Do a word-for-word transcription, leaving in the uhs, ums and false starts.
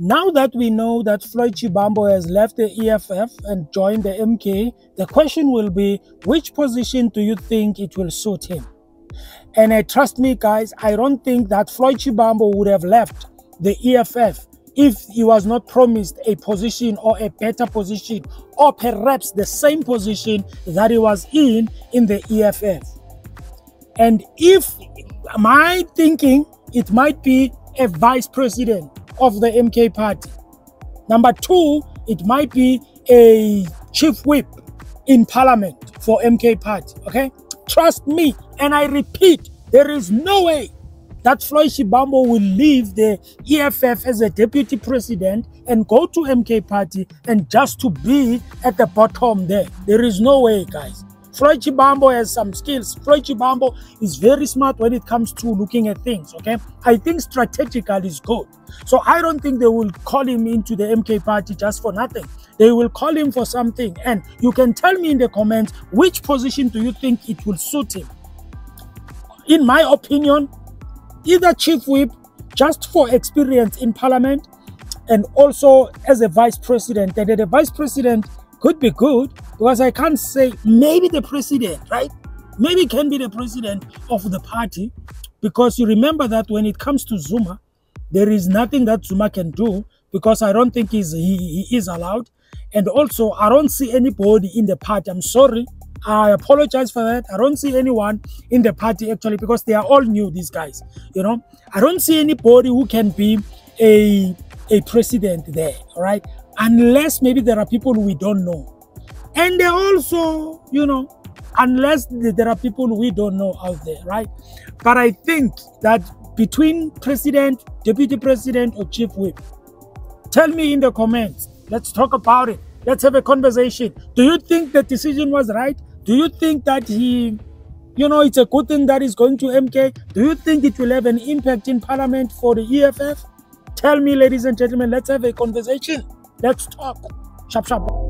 Now that we know that Floyd Shivambu has left the E F F and joined the M K, the question will be, which position do you think it will suit him? And uh, trust me guys, I don't think that Floyd Shivambu would have left the E F F if he was not promised a position or a better position, or perhaps the same position that he was in in the E F F. And if my thinking, it might be a vice president of the M K party. Number two, it might be a chief whip in parliament for M K party, okay? Trust me, and I repeat, there is no way that Floyd Shivambu will leave the E F F as a deputy president and go to M K party and just to be at the bottom there. There is no way, guys. Floyd Shivambu has some skills. Floyd Shivambu is very smart when it comes to looking at things, okay? I think strategical is good. So I don't think they will call him into the M K party just for nothing. They will call him for something. And you can tell me in the comments, which position do you think it will suit him? In my opinion, either chief whip, just for experience in parliament, and also as a vice president. And the vice president could be good, because I can't say, maybe the president, right? Maybe can be the president of the party, because you remember that when it comes to Zuma, there is nothing that Zuma can do, because I don't think he's, he, he is allowed. And also, I don't see anybody in the party. I'm sorry. I apologize for that. I don't see anyone in the party, actually, because they are all new, these guys. You know, I don't see anybody who can be a, a president there, all right? Unless maybe there are people we don't know. And they also, you know, unless there are people we don't know out there, right? But I think that between president, deputy president, or chief whip, tell me in the comments. Let's talk about it. Let's have a conversation. Do you think the decision was right? Do you think that he, you know, it's a good thing that he's going to M K? Do you think it will have an impact in parliament for the E F F? Tell me, ladies and gentlemen, let's have a conversation. Let's talk. Sharp, sharp.